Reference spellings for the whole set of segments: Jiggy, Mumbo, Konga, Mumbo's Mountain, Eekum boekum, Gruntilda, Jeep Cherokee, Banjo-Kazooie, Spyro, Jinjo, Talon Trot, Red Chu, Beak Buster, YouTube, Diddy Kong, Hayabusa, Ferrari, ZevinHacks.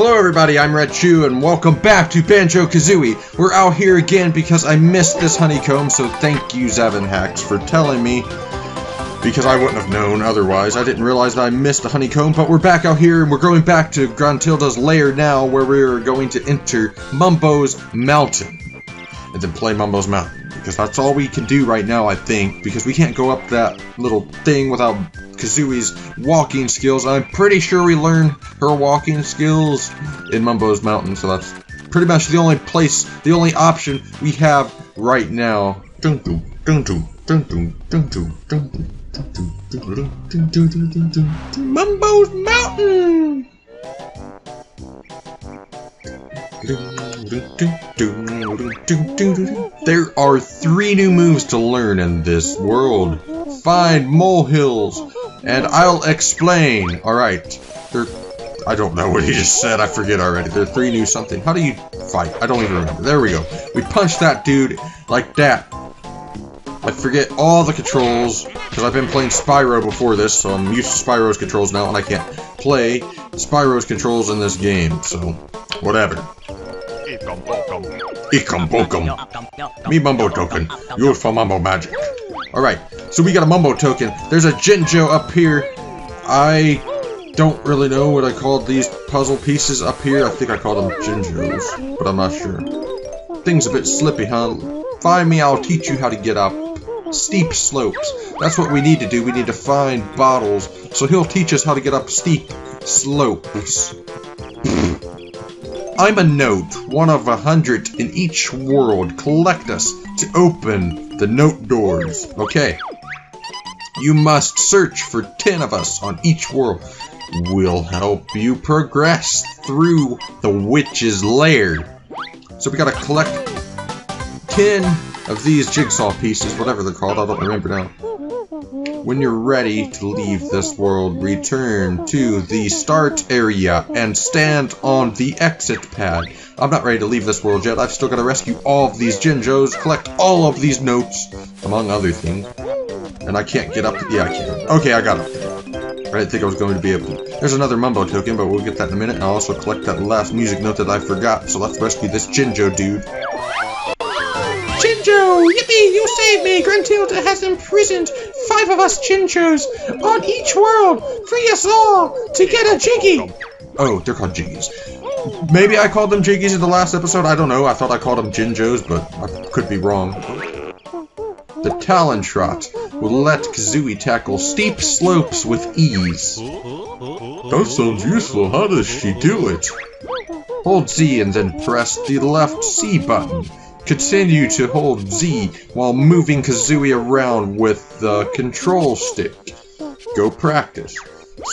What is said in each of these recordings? Hello everybody, I'm Red Chu, and welcome back to Banjo-Kazooie! We're out here again because I missed this honeycomb, so thank you ZevinHacks for telling me, because I wouldn't have known otherwise. I didn't realize that I missed the honeycomb, but we're back out here, and we're going back to Gruntilda's lair now, where we're going to enter Mumbo's Mountain, and then play Mumbo's Mountain, because that's all we can do right now, I think, because we can't go up that little thing without Kazooie's walking skills. I'm pretty sure we learned her walking skills in Mumbo's Mountain, so that's pretty much the only place, the only option we have right now. Mumbo's Mountain! There are 3 new moves to learn in this world. Find molehills, and I'll explain. Alright. I don't know what he just said. I forget already. There are 3 new something. How do you fight? I don't even remember. There we go. We punched that dude like that. I forget all the controls, because I've been playing Spyro before this, so I'm used to Spyro's controls now, and I can't play Spyro's controls in this game, so whatever. Eekum boekum. Eekum boekum. Me Mumbo token. You're for Mumbo magic. Alright, so we got a Mumbo token. There's a Jinjo up here. I don't really know what I called these puzzle pieces up here. I think I called them Jinjos, but I'm not sure. Thing's a bit slippy, huh? Find me, I'll teach you how to get up steep slopes. That's what we need to do. We need to find bottles, so he'll teach us how to get up steep slopes. I'm a note, one of 100 in each world. Collect us to open the note doors. Okay. You must search for 10 of us on each world. We'll help you progress through the witch's lair. So we gotta collect 10 of these jigsaw pieces, whatever they're called, I don't remember now. When you're ready to leave this world, return to the start area and stand on the exit pad. I'm not ready to leave this world yet. I've still got to rescue all of these Jinjos, collect all of these notes, among other things. And I can't get up. Yeah, I can. Okay, I got it. I didn't think I was going to be able to. There's another Mumbo token, but we'll get that in a minute. And I'll also collect that last music note that I forgot. So let's rescue this Jinjo dude. Jinjo! Yippee! You saved me! Gruntilda has imprisoned 5 of us Jinjos on each world! Free us all to get a Jiggy! Oh, they're called Jiggies. Maybe I called them Jiggies in the last episode, I don't know. I thought I called them Jinjos, but I could be wrong. The Talon Trot will let Kazooie tackle steep slopes with ease. That sounds useful. How does she do it? Hold Z and then press the left C button. Continue to hold Z while moving Kazooie around with the control stick. Go practice.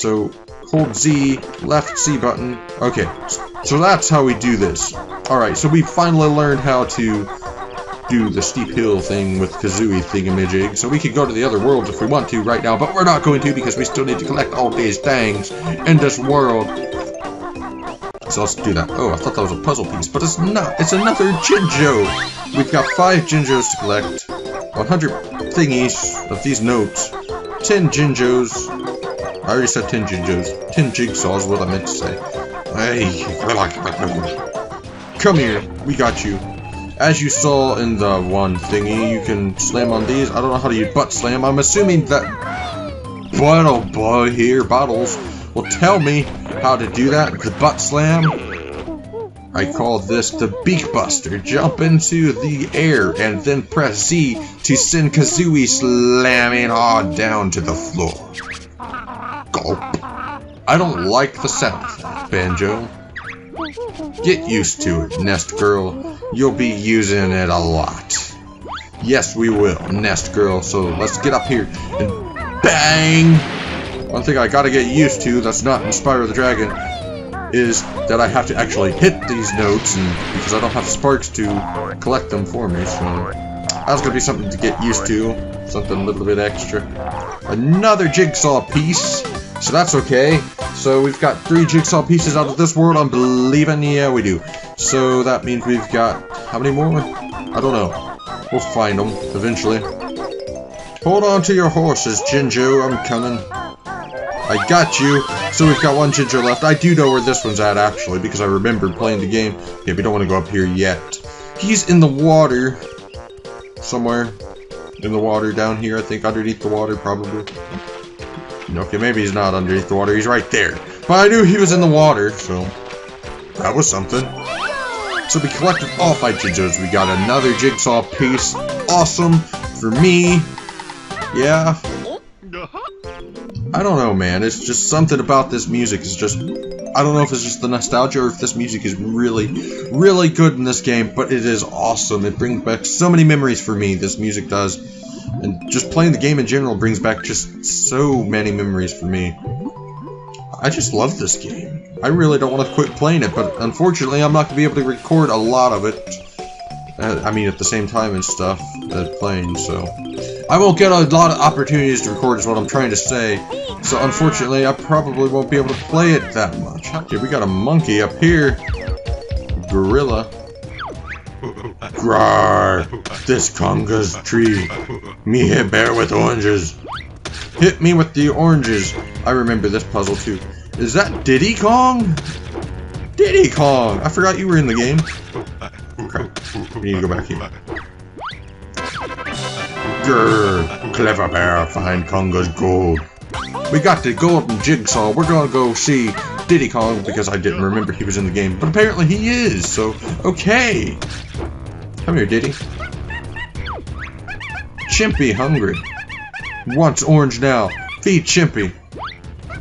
So, hold Z, left C button. Okay, so that's how we do this. Alright, so we finally learned how to do the steep hill thing with Kazooie thingamajig. So we could go to the other worlds if we want to right now, but we're not going to because we still need to collect all these things in this world. So let's do that. Oh, I thought that was a puzzle piece, but it's not. It's another Jinjo. We've got 5 Jinjos to collect, 100 thingies of these notes, 10 Jinjos. I already said 10 Jinjos. 10 jigsaws is what I meant to say. Hey, come here. We got you. As you saw in the one thingy, you can slam on these. I don't know how to use butt slam. I'm assuming that bottle boy here, bottles, will tell me how to do that. The butt slam. I call this the Beak Buster. Jump into the air and then press Z to send Kazooie slamming on down to the floor. Gulp. I don't like the sound of that, Banjo. Get used to it, Nest Girl. You'll be using it a lot. Yes, we will, Nest Girl. So let's get up here and bang! One thing I gotta get used to that's not in Spyro the Dragon is that I have to actually hit these notes, and because I don't have sparks to collect them for me, so that's gonna be something to get used to, something a little bit extra. Another jigsaw piece, so that's okay. So we've got 3 jigsaw pieces out of this world, I'm believing. Yeah, we do. So that means we've got how many more? I don't know. We'll find them eventually. Hold on to your horses, Jinjo. I'm coming. I got you. So we've got one Jinjo left. I do know where this one's at, actually, because I remembered playing the game. Yeah, we don't want to go up here yet. He's in the water. Somewhere. In the water down here, I think. Underneath the water, probably. Okay, maybe he's not underneath the water. He's right there. But I knew he was in the water, so... that was something. So we collected all 5 Jinjos. We got another jigsaw piece. Awesome. For me. Yeah. I don't know, man. It's just something about this music is just... I don't know if it's just the nostalgia or if this music is really, really good in this game, but it is awesome. It brings back so many memories for me, this music does. And just playing the game in general brings back just so many memories for me. I just love this game. I really don't want to quit playing it, but unfortunately I'm not going to be able to record a lot of it. I mean, at the same time and stuff, playing, so... I won't get a lot of opportunities to record is what I'm trying to say, so unfortunately I probably won't be able to play it that much. Okay, we got a monkey up here. Gorilla. Grrr! This Konga's tree. Me hit bear with oranges. Hit me with the oranges. I remember this puzzle too. Is that Diddy Kong? Diddy Kong! I forgot you were in the game. Crap. We need to go back here. Grr, clever bear, find Konga's gold. We got the golden jigsaw. We're gonna go see Diddy Kong because I didn't remember he was in the game, but apparently he is, so okay. Come here, Diddy. Chimpy hungry. Wants orange now. Feed Chimpy.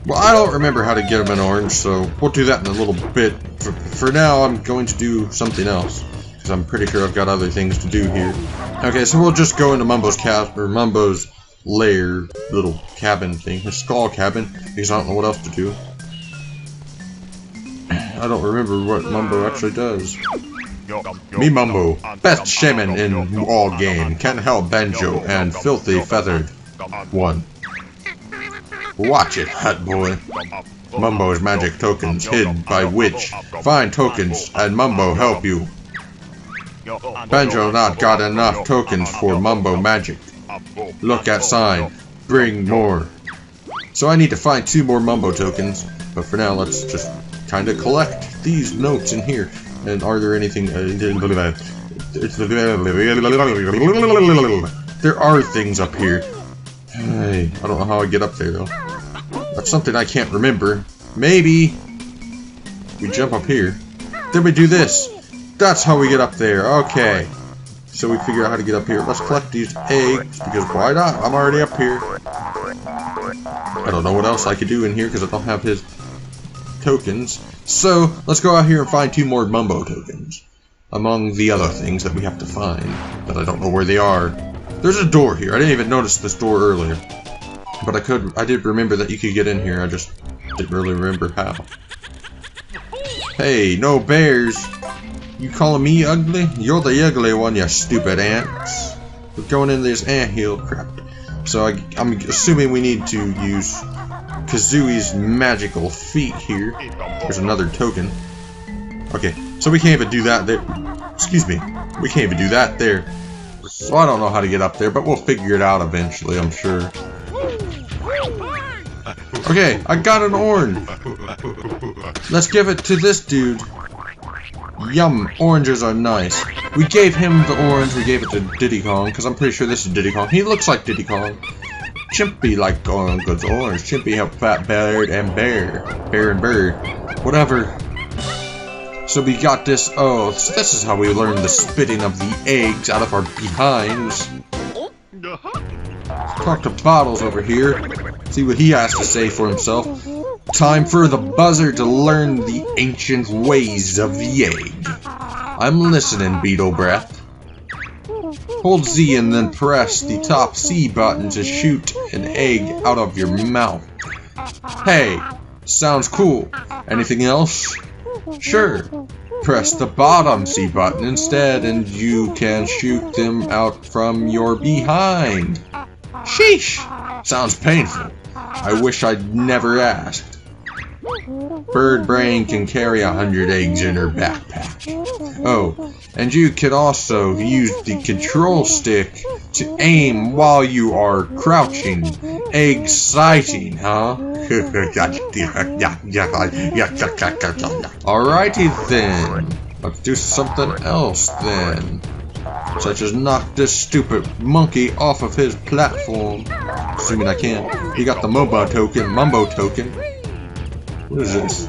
Well, I don't remember how to get him an orange, so we'll do that in a little bit. For now, I'm going to do something else, because I'm pretty sure I've got other things to do here. Okay, so we'll just go into Mumbo's cabin, or Mumbo's lair, little cabin thing, his skull cabin, because I don't know what else to do. I don't remember what Mumbo actually does. Me Mumbo, best shaman in all game, can help Banjo and Filthy Feathered One. Watch it, hot boy. Mumbo's magic tokens hid by witch. Find tokens and Mumbo help you. Banjo not got enough tokens for Mumbo magic. Look at sign. Bring more. So I need to find 2 more Mumbo tokens. But for now, let's just kind of collect these notes in here. And are there anything... there are things up here. Hey, I don't know how I get up there, though. That's something I can't remember. Maybe we jump up here. Then we do this. That's how we get up there. Okay. So we figure out how to get up here. Let's collect these eggs, because why not? I'm already up here. I don't know what else I could do in here, because I don't have his tokens. So, let's go out here and find 2 more Mumbo tokens. Among the other things that we have to find, that I don't know where they are. There's a door here. I didn't even notice this door earlier. But I did remember that you could get in here. I just didn't really remember how. Hey, no bears. You calling me ugly? You're the ugly one, you stupid ants. We're going into this anthill crap. So I'm assuming we need to use Kazooie's magical feet here. There's another token. Okay, so we can't even do that there. Excuse me. We can't even do that there. So I don't know how to get up there, but we'll figure it out eventually, I'm sure. Okay, I got an orange. Let's give it to this dude. Yum, oranges are nice. We gave him the orange, we gave it to Diddy Kong, because I'm pretty sure this is Diddy Kong. He looks like Diddy Kong. Chimpy like Konga's orange. Chimpy help Fat Bear and Bear. Bear and Bear. Whatever. So we got this, oh, so this is how we learn the spitting of the eggs out of our behinds. Let's talk to Bottles over here, see what he has to say for himself. Time for the buzzer to learn the ancient ways of the egg. I'm listening, Beetle Breath. Hold Z and then press the top C button to shoot an egg out of your mouth. Hey, sounds cool. Anything else? Sure. Press the bottom C button instead and you can shoot them out from your behind. Sheesh! Sounds painful. I wish I'd never asked. Bird Brain can carry 100 eggs in her backpack. Oh, and you can also use the control stick to aim while you are crouching. Egg sighting, huh? Alrighty then. Let's do something else then. Such as knock this stupid monkey off of his platform. Assuming I can. He got the Mumbo token. What is this?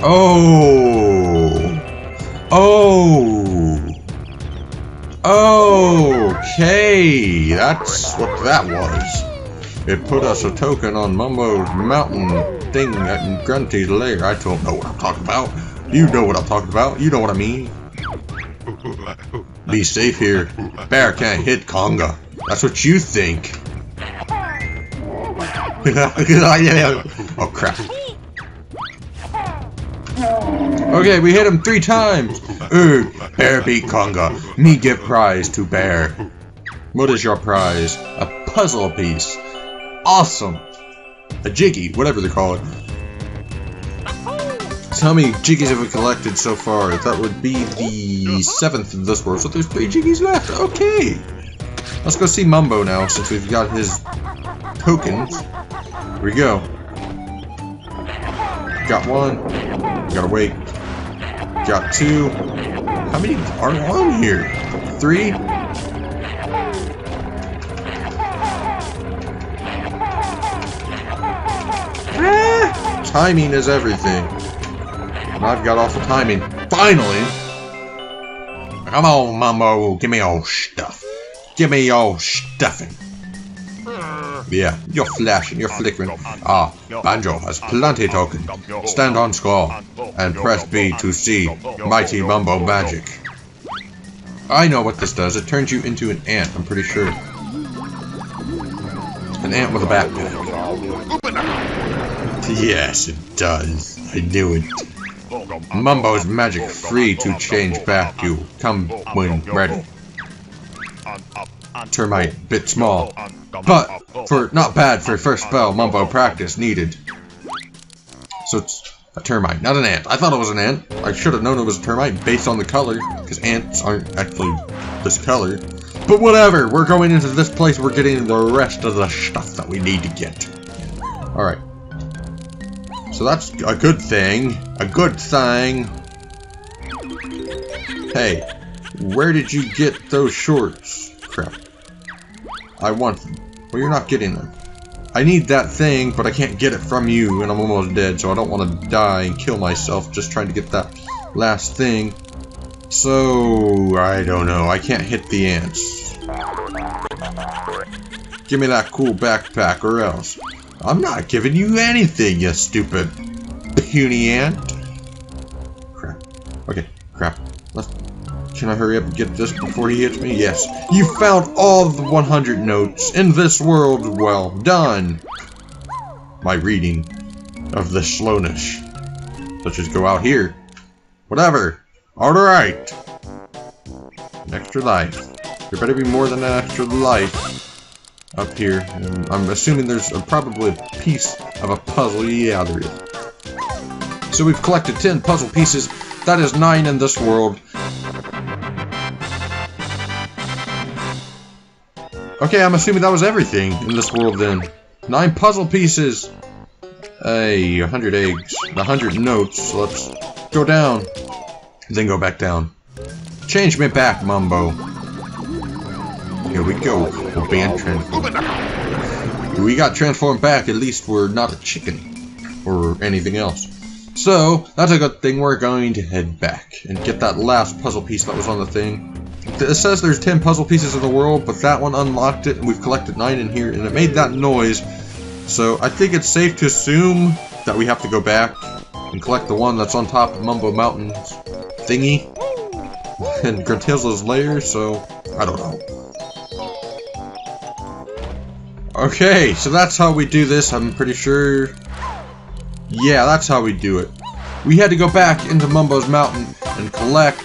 Oh! Okay! That's what that was. It put us a token on Mumbo's Mountain thing at Grunty's lair. I don't know what I'm talking about. You know what I'm talking about. You know what I mean. Be safe here. Bear can't hit Konga. That's what you think. Oh crap. Okay, we hit him 3 times. Bear beat Konga. Me give prize to Bear. What is your prize? A puzzle piece. Awesome. A Jiggy, whatever they call it. How many Jiggies have we collected so far? That would be the 7th in this world, so there's 3 Jiggies left. Okay. Let's go see Mumbo now, since we've got his tokens. Here we go. Got 1. Gotta wait. Got 2. How many are on here? 3. Timing is everything. And I've got awful timing. Finally! Come on, Mumbo. Give me all stuff. Give me all stuffing. Yeah, you're flashing, you're flickering. Ah, Banjo has plenty token. Stand on score and press B to see Mighty Mumbo Magic. I know what this does. It turns you into an ant, I'm pretty sure. An ant with a backpack. Yes, it does. I knew it. Mumbo's magic free to change back to come when ready. Termite, bit small. But for not bad for first spell, Mumbo practice needed. So it's a termite, not an ant. I thought it was an ant. I should have known it was a termite based on the color, because ants aren't actually this color. But whatever, we're going into this place, we're getting the rest of the stuff that we need to get. Alright. So that's a good thing. A good thing. Hey, where did you get those shorts? Crap. I want them. Well, you're not getting them. I need that thing, but I can't get it from you, and I'm almost dead, so I don't want to die and kill myself just trying to get that last thing. So, I don't know. I can't hit the ants. Give me that cool backpack or else. I'm not giving you anything, you stupid puny ant. Crap. Okay, crap. Let's... Can I hurry up and get this before he hits me? Yes. You found all the 100 notes in this world. Well done. My reading of the slowness. Let's just go out here. Whatever. Alright. An extra life. There better be more than an extra life up here. And I'm assuming there's probably a piece of a puzzle. Yeah, there is. So we've collected 10 puzzle pieces. That is 9 in this world. Okay, I'm assuming that was everything in this world then. 9 puzzle pieces! Hey, 100 eggs. 100 notes, so let's go down. Then go back down. Change me back, Mumbo. Here we go. We're being transformed. We got transformed back, at least we're not a chicken. Or anything else. So, that's a good thing. We're going to head back and get that last puzzle piece that was on the thing. It says there's 10 puzzle pieces in the world, but that one unlocked it, and we've collected 9 in here, and it made that noise. So I think it's safe to assume that we have to go back and collect the one that's on top of Mumbo Mountain's thingy and Gruntilda's lair, so I don't know. Okay, so that's how we do this, I'm pretty sure. Yeah, that's how we do it. We had to go back into Mumbo's Mountain and collect...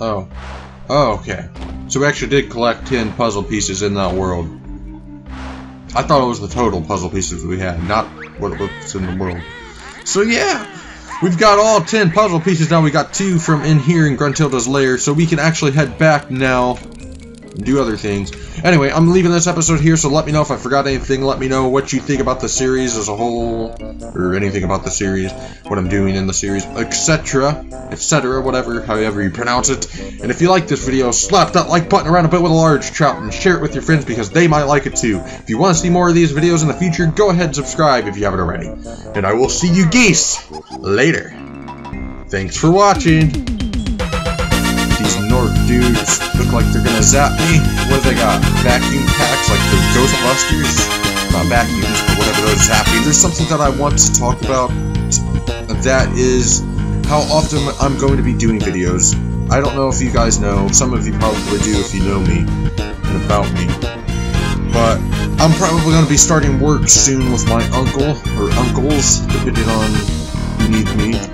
Oh, okay. So we actually did collect 10 puzzle pieces in that world. I thought it was the total puzzle pieces we had, not what was in the world. So yeah, we've got all 10 puzzle pieces now. We got 2 from in here in Gruntilda's lair, so we can actually head back now and do other things. Anyway, I'm leaving this episode here, so let me know if I forgot anything. Let me know what you think about the series as a whole, or anything about the series, what I'm doing in the series, etc., whatever, however you pronounce it. And if you like this video, slap that like button around a bit with a large trout and share it with your friends because they might like it too. If you want to see more of these videos in the future, go ahead and subscribe if you haven't already. And I will see you geese later. Thanks for watching. Dudes look like they're gonna zap me. What do they got? Vacuum packs like the Ghostbusters? Not vacuums, but whatever those zapping. There's something that I want to talk about. That is how often I'm going to be doing videos. I don't know if you guys know. Some of you probably do if you know me and about me. But I'm probably going to be starting work soon with my uncle or uncles, depending on who needs me.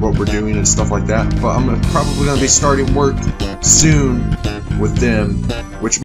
What we're doing and stuff like that, but I'm probably going to be starting work soon with them, which